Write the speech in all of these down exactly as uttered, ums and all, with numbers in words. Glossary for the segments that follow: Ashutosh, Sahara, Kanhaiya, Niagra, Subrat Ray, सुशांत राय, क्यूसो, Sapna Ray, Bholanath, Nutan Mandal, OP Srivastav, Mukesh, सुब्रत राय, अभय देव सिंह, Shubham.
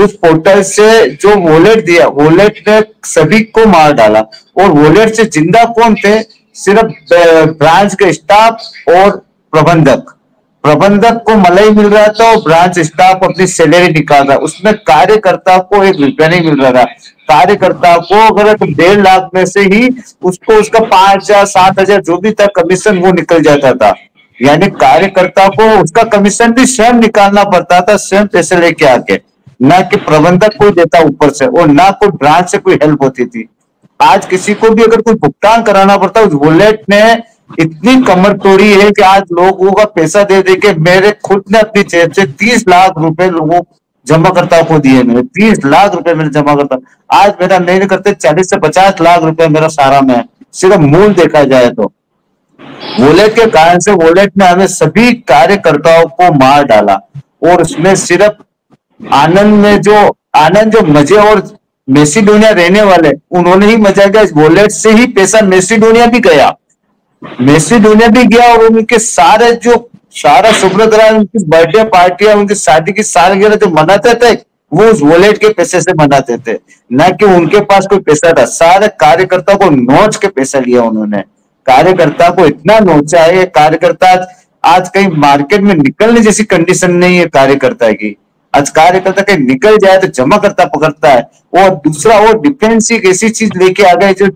उस पोर्टल से जो वॉलेट दिया, वॉलेट ने सभी को मार डाला। और वॉलेट से जिंदा कौन थे? सिर्फ ब्रांच के स्टाफ और प्रबंधक। प्रबंधक को मलाई मिल रहा था और ब्रांच स्टाफ अपनी सैलरी निकाल रहा। उसमें कार्यकर्ता को एक रुपया नहीं मिल रहा था। कार्यकर्ता को अगर डेढ़ लाख में से ही उसको उसका पांच हजार सात हजार जो भी था कमीशन वो निकल जाता था। यानी कार्यकर्ता को उसका कमीशन भी स्वयं निकालना पड़ता था, स्वयं पैसे लेके आके, ना कि प्रबंधक कोई देता ऊपर से और ना कोई ब्रांच से कोई हेल्प होती थी। आज किसी को भी अगर कोई भुगतान कराना पड़ता, उस वॉलेट ने इतनी कमर तोड़ी है कि आज लोगों का पैसा दे दे के मेरे खुद ने अपनी जेब से तीस लाख रुपए लोगों जमा करता को दिए। मेरे तीस लाख रुपए मेरे जमा करता, आज मेरा नहीं करते चालीस से पचास लाख रुपए मेरा सारा में सिर्फ मूल देखा जाए तो। वॉलेट के कारण से वॉलेट ने हमें सभी कार्यकर्ताओं को मार डाला। और उसमें सिर्फ आनंद में जो आनंद जो मजे और मैसेडोनिया रहने वाले उन्होंने ही मजा किया। इस वॉलेट से ही पैसा मैसेडोनिया भी गया, मैसेडोनिया भी गया और उनके सारे जो सारा सुब्रत राय उनकी बर्थडे पार्टियां, उनकी शादी की सालगिरह जो मनाते थे वो उस वॉलेट के पैसे से मनाते थे, ना कि उनके पास कोई पैसा था। सारे कार्यकर्ता को नोच के पैसा लिया उन्होंने। कार्यकर्ता को इतना नोचा है, कार्यकर्ता आज कहीं मार्केट में निकलने जैसी कंडीशन नहीं है कार्यकर्ता की। आज कार्यकर्ता कहीं निकल जाए तो जमा करता पकड़ता है। और दूसरा वो डिफेंस एक ऐसी चीज लेके आ गए जो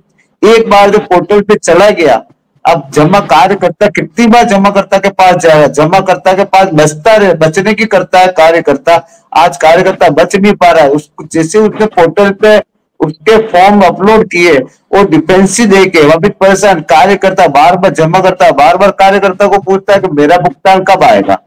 एक बार जो पोर्टल पे चला गया, अब जमा कार्यकर्ता कितनी बार जमाकर्ता के पास जाएगा? जमाकर्ता के पास बचता रहे, बचने की करता है कार्यकर्ता। आज कार्यकर्ता बच नहीं पा रहा है। उसको जैसे उसने पोर्टल पे उसके फॉर्म अपलोड किए और डिपेंसी देके वापिस परेशान कार्यकर्ता बार बार जमा करता, बार बार कार्यकर्ता को पूछता है कि मेरा भुगतान कब आएगा।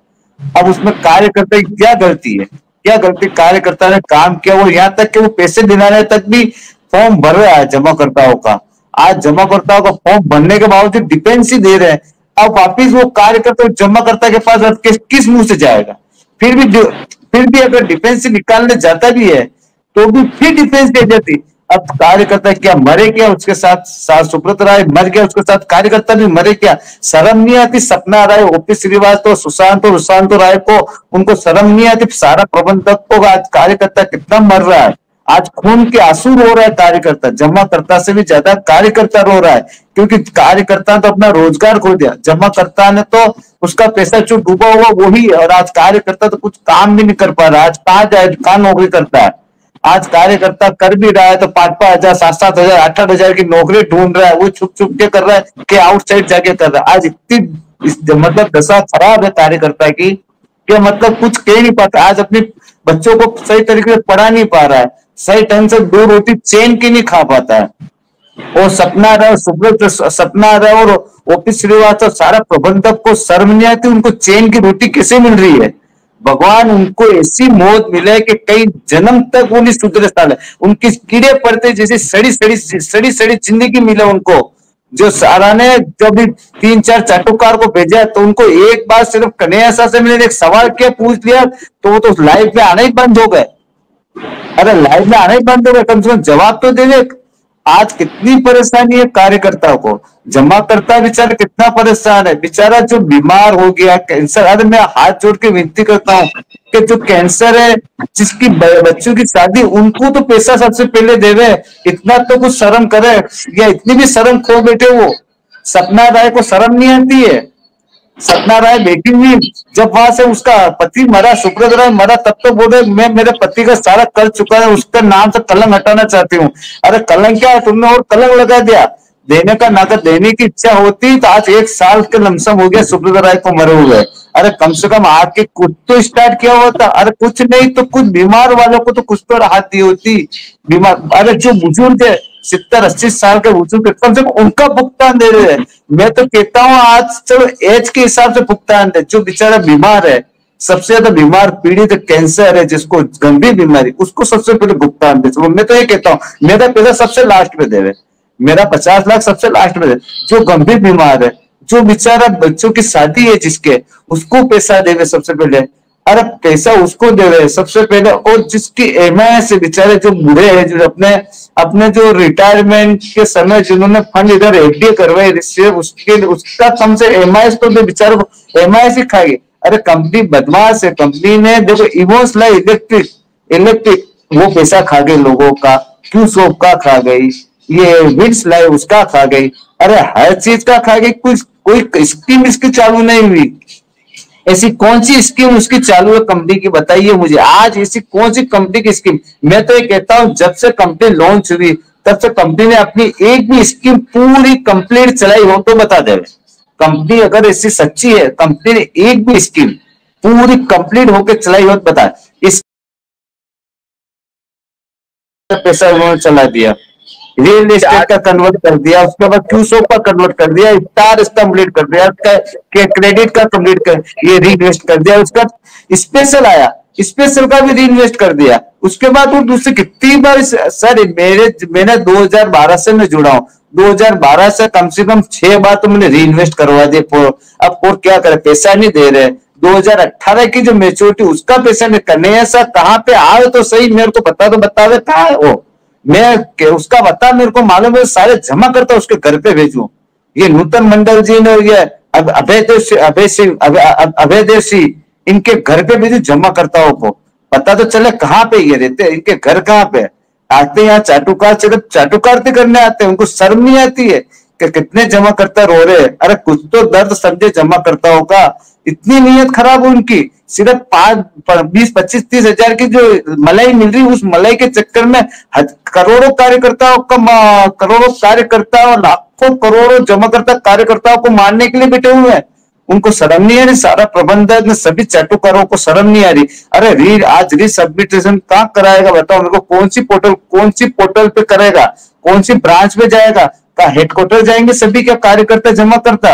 अब उसमें कार्यकर्ता की क्या गलती है? क्या गलती कार्यकर्ता ने काम किया? वो यहाँ तक कि वो पैसे दिलाने तक भी फॉर्म भर रहा है जमाकर्ताओं का। आज जमाकर्ताओं का फॉर्म भरने के बावजूद डिपेंसी दे रहे हैं। अब वापिस वो कार्यकर्ता जमाकर्ता के पास किस मुंह से जाएगा? फिर भी फिर भी अगर डिपेंसी निकालने जाता भी है तो भी फिर डिफेंस दे देती। अब कार्यकर्ता क्या मरे क्या? उसके साथ साथ सुब्रत राय मर गया, उसके साथ कार्यकर्ता भी मरे क्या? शर्म नहीं आती? सपना राय, ओपी श्रीवास्तव, सुशांत और सुशांत राय को उनको शर्म नहीं आती? सारा प्रबंधक को आज कार्यकर्ता कितना मर रहा है। आज खून के आंसू रो रहा है कार्यकर्ता, जमाकर्ता से भी ज्यादा कार्यकर्ता रो रहा है। क्योंकि कार्यकर्ता ने तो अपना रोजगार खो दिया, जमाकर्ता ने तो उसका पैसा जो डूबा हुआ वही, और आज कार्यकर्ता तो कुछ काम भी नहीं कर पा रहा। आज कहाँ जाए, कहाँ नौकरी करता है? आज कार्यकर्ता कर भी रहा है तो पांच पांच हजार सात सात हजार आठ आठ हजार की नौकरी ढूंढ रहा है, वो छुप छुप के कर रहा है कि आउटसाइड जाके कर रहा है। आज इतनी मतलब दशा खराब है कार्यकर्ता की कि मतलब कुछ कह नहीं पाता। आज अपने बच्चों को सही तरीके से पढ़ा नहीं पा रहा है, सही ढंग से दो रोटी चैन की नहीं खा पाता है। और सपना राय, सुब्रत सपना राय और ओपी श्रीवास्तव सारा प्रबंधक को शर्म नहीं आती? उनको चैन की रोटी कैसे मिल रही है? भगवान उनको ऐसी मौत मिले कि कई जन्म तक वो नहीं सुधरे साले। उनकी कीड़े पड़ते जैसे सड़ी सड़ी सड़ी सड़ी जिंदगी मिले उनको। जो सारा ने जब तीन चार चाटुकार को भेजा तो उनको एक बार सिर्फ कन्हैया से मिले, एक सवाल किया, पूछ लिया तो वो तो लाइफ में आना ही बंद हो गए। अरे लाइफ में आना ही बंद हो गए, कम से कम जवाब तो दे दे। आज कितनी परेशानी है कार्यकर्ता को। जमाकर्ता बेचारा कितना परेशान है, बेचारा जो बीमार हो गया कैंसर। अरे मैं हाथ जोड़ के विनती करता हूँ कि जो कैंसर है, जिसकी बच्चों की शादी, उनको तो पैसा सबसे पहले देवे। इतना तो कुछ शर्म करे, या इतनी भी शर्म खो बैठे वो। सपना राय को शर्म नहीं आती है। सपना राय बेटी हुई जब वहां से उसका पति मरा, सुब्रत राय मरा, तब तो बोल रहे मैं मेरे पति का सारा कर चुका है, उसके नाम से कलंक हटाना चाहती हूँ। अरे कलंक क्या है? तुमने और कलंक लगा दिया। देने का नाता देने की इच्छा होती तो आज एक साल के लमसम हो गया सुब्रत राय को मरे हुए। अरे कम से कम आके कुछ तो स्टार्ट किया होता। अरे कुछ नहीं तो कुछ बीमार वालों को तो कुछ तो राहत दी होती। बीमार अरे जो बुजुर्ग है, सत्तर अस्सी साल के बुजुर्ग, कम से कम उनका भुगतान दे रहे हैं। मैं तो कहता हूँ आज चलो एज के हिसाब से भुगतान दे। जो बेचारा बीमार है, सबसे ज्यादा बीमार पीड़ित कैंसर है, जिसको गंभीर बीमारी, उसको सबसे पहले भुगतान दे। तो मैं तो ये कहता हूँ मेरा पैसा सबसे लास्ट में दे रहे, मेरा पचास लाख सबसे लास्ट में दे। जो गंभीर बीमार है, जो बेचारा बच्चों की शादी है जिसके, उसको पैसा देवे सबसे पहले। अरे पैसा उसको दे रहे सबसे पहले। और जिसकी एमआई से बेचारे जो बूढ़े हैं, जो अपने अपने जो रिटायरमेंट के समय जिन्होंने फंड इधर एफडी करवाई, उसके उसका कम से एमआई तो बेचारे को एमआई से खाएगी। अरे कंपनी बदमाश है। कंपनी ने देखो इमोस लाई इलेक्ट्रिक इनमें वो पैसा खा गई लोगों का, क्यों सोप का खा गई, ये विट्स लाए उसका खा गई, अरे हर चीज का खा गई। कुछ कोई स्कीम इसकी चालू नहीं हुई। ऐसी कौन सी स्कीम उसकी चालू है कंपनी की, बताइए मुझे आज ऐसी कौन सी कंपनी की स्कीम। मैं तो ये कहता हूँ जब से कंपनी लॉन्च हुई तब से कंपनी ने अपनी एक भी स्कीम पूरी कंप्लीट चलाई हो तो बता दे। कंपनी अगर ऐसी सच्ची है, कंपनी ने एक भी स्कीम पूरी कंप्लीट होकर चलाई हो तो बता। इस पैसा उन्होंने चला दिया, रियल एस्टेट का कन्वर्ट कर दिया, उसके बाद क्यूसो का कन्वर्ट कर दिया, इफ्तार कंप्लीट कर दिया, क्रेडिट का कंप्लीट कर ये रीइन्वेस्ट कर दिया, उसका स्पेशल आया स्पेशल का भी रीइन्वेस्ट कर दिया। उसके बाद वो दूसरी कितनी बार सर मेरे मैंने दो हज़ार बारह से मैं जुड़ा हूँ, दो हज़ार बारह से कम से कम छह बार तो मैंने रीइन्वेस्ट करवा दिया। अब और क्या करे, पैसा नहीं दे रहे। दो हज़ार अठारह की जो मेच्योरिटी उसका पैसा नहीं करने है सर, कहाँ पे आओ तो सही, मेरे को पता तो बता दे कहाँ है वो, मैं उसका बता मेरे को मालूम है, सारे जमा करता उसके घर पे भेजूं। ये नूतन मंडल जी ने ये अभय अभय देव सिंह इनके घर पे भेजू जमा करता हो को, पता तो चले कहाँ पे ये रहते, इनके घर कहाँ पे। आते यहाँ चाटुकार सिर्फ चाटुकारती करने आते हैं, उनको शर्म नहीं आती है कि कितने जमा करता रो रहे। अरे कुछ तो दर्द समझे जमा करता होगा, इतनी नीयत खराब हो उनकी। सिर्फ पांच बीस पच्चीस तीस हजार की जो मलाई मिल रही उस मलाई के चक्कर में करोड़ों कार्यकर्ताओं करोड़ों कार्यकर्ताओं लाखों करोड़ों जमा करता कार्यकर्ताओं को मारने के लिए बैठे हुए हैं। उनको शर्म नहीं आ रही, सारा प्रबंधक ने सभी चाटुकारों को शर्म नहीं आ रही। अरे री आज रिसबमिटेशन कहाँ कराएगा बताओ मेरे को, कौन सी पोर्टल कौन सी पोर्टल पे करेगा, कौन सी ब्रांच पे जाएगा, कहाँ हेडक्वार्टर जाएंगे सभी क्या कार्यकर्ता जमा करता।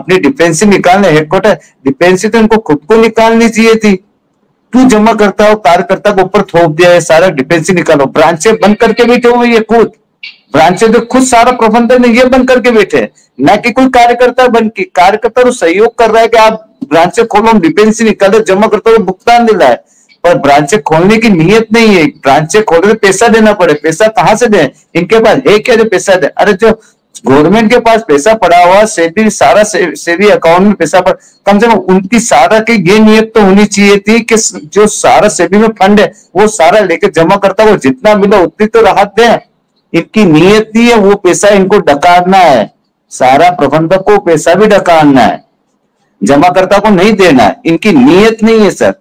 अपनी डिपेंसी निकालने हेडक्वार्टर डिपेंसी तो इनको खुद को निकालनी चाहिए थी, क्यों जमा करता हो कार्यकर्ता के ऊपर थोप दिया है सारा। डिपेंसी निकालो, ब्रांचे बंद करके बैठे हुए ये खुद ब्रांचे तो खुद सारा प्रबंधन ने ये बंद करके बैठे, ना कि कोई कार्यकर्ता बन के कार्यकर्ता को सहयोग कर रहा है कि आप ब्रांचे खोलो हम डिपेंसी निकाले जमा करता हुआ भुगतान दिलाए, पर ब्रांचे खोलने की नीयत नहीं है। ब्रांचे खोले तो पैसा देना पड़े, पैसा कहाँ से दे, इनके पास है क्या जो पैसा दे। अरे जो गवर्नमेंट के पास पैसा पड़ा हुआ सेविंग सारा से, सेविंग अकाउंट में पैसा पड़ा, कम से कम उनकी सारा की ये नियत तो होनी चाहिए थी कि जो सारा सेविंग में फंड है वो सारा लेके जमा करता वो जितना मिला उतनी तो राहत दे। इनकी नियत नहीं है, वो पैसा इनको डकारना है, सारा प्रबंधक को पैसा भी डकारना है, जमा करता को नहीं देना है, इनकी नियत नहीं है सर।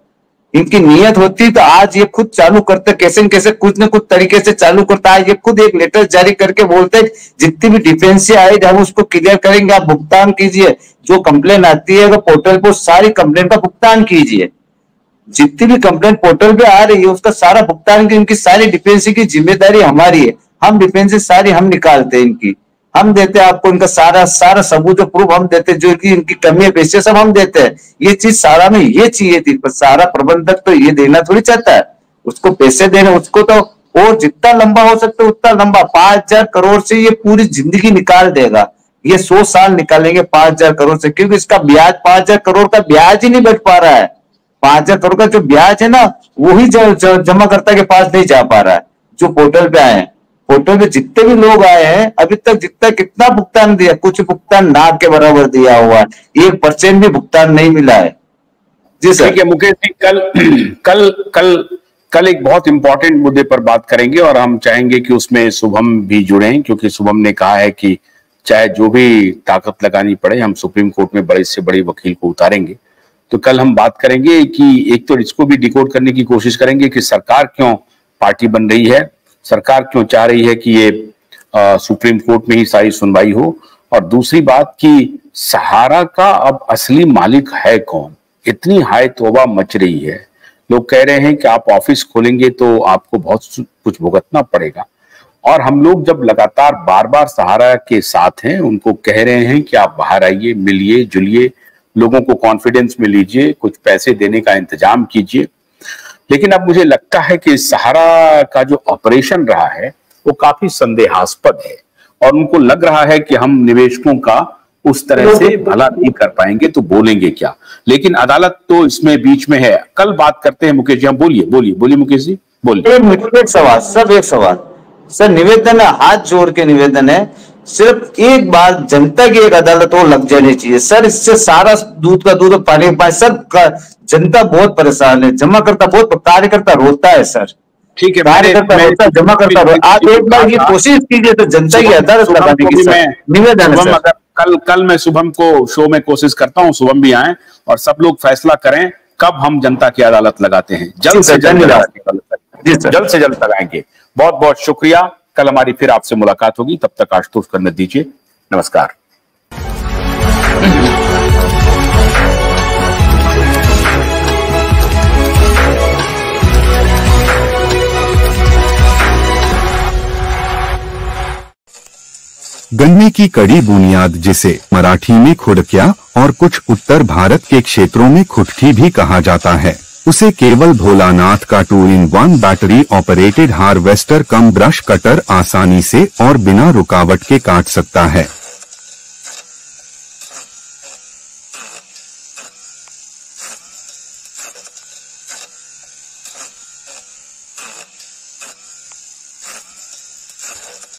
इनकी नियत होती तो आज ये खुद चालू करते, कैसे न कैसे कुछ न कुछ तरीके से चालू करता है। ये खुद एक लेटर जारी करके बोलते जितनी भी डिफेंसी आई हम उसको क्लियर करेंगे, आप भुगतान कीजिए, जो कंप्लेन आती है पोर्टल पर सारी कंप्लेन का भुगतान कीजिए, जितनी भी कंप्लेन पोर्टल पे आ रही है उसका सारा भुगतान की। इनकी सारी डिफेंसी की जिम्मेदारी हमारी है, हम डिफेंसी सारी हम निकालते हैं, इनकी हम देते हैं आपको, इनका सारा सारा सबूत जो प्रूफ हम देते हैं, जो इनकी इनकी कमी है पैसे सब हम देते हैं। ये चीज सारा में ये चाहिए थी, पर सारा प्रबंधक तो ये देना थोड़ी चाहता है, उसको पैसे देने उसको तो और जितना लंबा हो सकता है उतना लंबा। पांच हजार करोड़ से ये पूरी जिंदगी निकाल देगा, ये सौ साल निकालेंगे पांच हजार करोड़ से, क्योंकि इसका ब्याज पांच हजार करोड़ का ब्याज ही नहीं बच पा रहा है। पांच हजार करोड़ का जो ब्याज है ना वही जमा करता के पास नहीं जा पा रहा है। जो पोर्टल पे आए हैं पोर्टल पे जितने भी लोग आए हैं अभी तक जितना कितना भुगतान दिया, कुछ भुगतान ना के बराबर दिया हुआ है, एक परसेंट भी भुगतान नहीं मिला है। जी सर। ठीक है मुकेश जी, कल कल कल कल एक बहुत इंपॉर्टेंट मुद्दे पर बात करेंगे और हम चाहेंगे कि उसमें शुभम भी जुड़े, क्योंकि शुभम ने कहा है कि चाहे जो भी ताकत लगानी पड़े हम सुप्रीम कोर्ट में बड़े से बड़े वकील को उतारेंगे। तो कल हम बात करेंगे कि एक तो इसको भी डिकोड करने की कोशिश करेंगे कि सरकार क्यों पार्टी बन रही है, सरकार क्यों चाह रही है कि ये आ, सुप्रीम कोर्ट में ही सारी सुनवाई हो, और दूसरी बात कि सहारा का अब असली मालिक है कौन। इतनी हाय तौबा मच रही है, लोग कह रहे हैं कि आप ऑफिस खोलेंगे तो आपको बहुत कुछ भुगतना पड़ेगा, और हम लोग जब लगातार बार बार सहारा के साथ हैं उनको कह रहे हैं कि आप बाहर आइए, मिलिए जुलिए, लोगों को कॉन्फिडेंस में लीजिए, कुछ पैसे देने का इंतजाम कीजिए। लेकिन अब मुझे लगता है कि सहारा का जो ऑपरेशन रहा है वो काफी संदेहास्पद है, और उनको लग रहा है कि हम निवेशकों का उस तरह से भला नहीं कर पाएंगे तो बोलेंगे क्या। लेकिन अदालत तो इसमें बीच में है, कल बात करते हैं मुकेश जी। हम बोलिए बोलिए बोलिए मुकेश जी बोलिए। एक सवाल सब एक सवाल सर, निवेदन है, हाथ जोड़ के निवेदन है सिर्फ एक बार जनता की एक अदालत हो लग जानी चाहिए सर। इससे सारा दूध का दूध पानी का पानी सर, जनता बहुत परेशान है, जमा करता बहुत कार्यकर्ता रोता है सर। ठीक है, कार्यकर्ता रोता जमा करता रोता। आप एक बार ये कोशिश कीजिए तो जनता की अदालत लगाने की निवेदन है। कल कल मैं शुभम को शो में कोशिश करता हूँ, शुभम भी आए और सब लोग फैसला करें कब हम जनता की अदालत लगाते हैं। जल्द से जल्द जल्द से जल्द लगाएंगे। बहुत बहुत शुक्रिया, कल हमारी फिर आपसे मुलाकात होगी। तब तक आशुतोष करने दीजिए, नमस्कार। गन्ने की कड़ी बुनियाद, जिसे मराठी में खुडक्या और कुछ उत्तर भारत के क्षेत्रों में खुटकी भी कहा जाता है, उसे केवल भोलानाथ का two in one battery operated harvester cum brush cutter आसानी से और बिना रुकावट के काट सकता है।